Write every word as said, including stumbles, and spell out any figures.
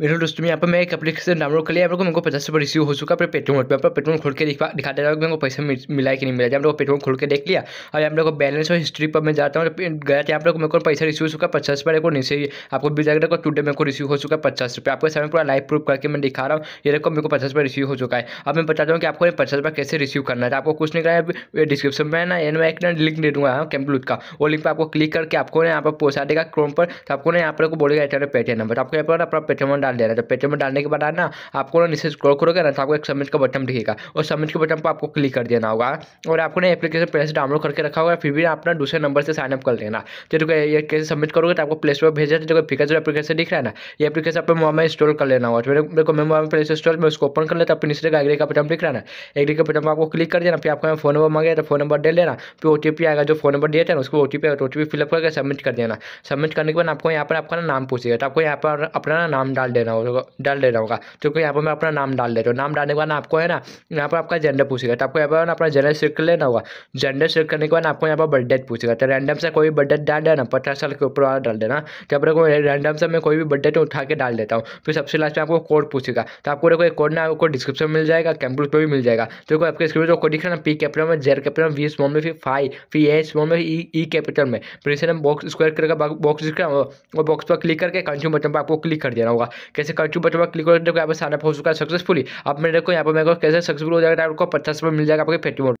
मेरे दोस्तों में यहाँ पर मैं एक एप्लीकेशन डाउनलोड कर लिया, मेरे को मेरे पचास रुपये रिसीव हो चुका है। पेटीएम पे पर पेटीएम खोल के दिखा दिखा दे रहा हूँ मेरे को पैसा मिला है कि नहीं मिला। जब लोग पेटीएम खोल के देख लिया और यहाँ लोग बैलेंस और हिस्ट्री पर मैं जाता हूँ गया था, यहाँ लोग मेरे को पैसा रिसीव हो चुका है पचास रुपये। को नीचे आपको भी जाकर देखो, टूडे मेरे को रिसीव हो चुका है पचास रुपये। आपको सामने पूरा लाइव प्रूफ करके मैं दिखा रहा हूँ, ये देखो मेरे को पचास रुपये रिसीव हो चुका है। अब मैं बताता हूँ कि आपको पचास रुपये कैसे रिसीव करना है। आपको कुछ नहीं करना है, डिस्क्रिप्शन में ना एन एक लिंक दे दूँगा कैंप लूट का, वो लिंक पर आपको क्लिक करके आपको यहाँ पर पहुँचा देगा क्रोम पर। तो आपको ना यहाँ पर बोलेगा पेटीएम नंबर, आपको यहाँ पर अपना पेटीएम डाल दे रहा है। तो पेटीएम डालने के बाद ना आपको ना नीचे स्क्रॉल करोगे ना तो आपको एक सबमिट का बटन दिखेगा और सबमिट के बटन पर आपको क्लिक कर देना होगा। और आपको ना एप्लीकेशन पहले से डाउनलोड करके रखा होगा, फिर भी अपना दूसरे नंबर से साइनअप कर लेना। तो देखो ये कैसे सबमिट करोगे तो आपको प्ले स्टोर पर भेजा, तो फिकर जो एप्लीकेशन दिख रहा है ना, ये एप्लीकेशन अपने मोबाइल में इंस्टॉल कर लेना होगा। तो मेरे को मैं मोबाइल प्ले स्टोर में उसको ओपन कर लेता, फिर नीचे एग्री का बटन दिख रहा है ना, एग्री के बटन पर आपको क्लिक कर देना। फिर आपका फोन नंबर मांगे तो फोन नंबर दे लेना, फिर ओ टी पी आएगा, जो फोन नंबर दिया था ना उसको ओ टी पी आएगा, ओ टी पी फिलअप करके सबमिट कर देना। सबमिट करने के बाद आपको यहाँ पर आपका नाम पूछेगा, तो आपको यहाँ पर अपना नाम डाल देना होगा डाल देना होगा तो यहाँ पर मैं अपना नाम डाल देता हूँ। नाम डालने के बाद आपको है ना यहाँ पर आपका जेंडर पूछेगा, तो आपको यहाँ पर अपना जेंडर सिलेक्ट कर लेना होगा। जेंडर सिलेक्ट करने के बाद आपको यहाँ पर बर्थडे पूछेगा, तो रैंडम से कोई बर्थडे डाल देना, पचास साल के ऊपर वाला डाल देना। तो अपने को रैंडम से मैं कोई भी बर्थडे उठा के डाल देता हूँ। फिर सबसे लास्ट में आपको कोड पूछेगा, तो आपको देखो कोड ना आपको डिस्क्रिप्शन मिल जाएगा, कैंपलूट पर भी मिल जाएगा। तो आपके स्क्रीन को दिख रहा है ना, पी कैपिटल में, जेड कैपिटल में, वी स्मॉल में, फिर फाइव, फिर ए स्मॉल में, ई कैपिटल में, फिर इसे हम बॉक्स स्क्वायर करके बॉक्स दिख रहा है, और बॉक्स पर क्लिक करके कंट्यू बटन पर आपको क्लिक कर देना होगा। कैसे कंट्यू बटन पर क्लिक कर, देखो यहाँ पर साइनअप हो चुका है सक्सेसफुली। अब मेरे को यहाँ पर मेरे को कैसे सक्सेसफुल हो जाएगा, आपको पचास रुपये मिल जाएगा आपके पेटीएम।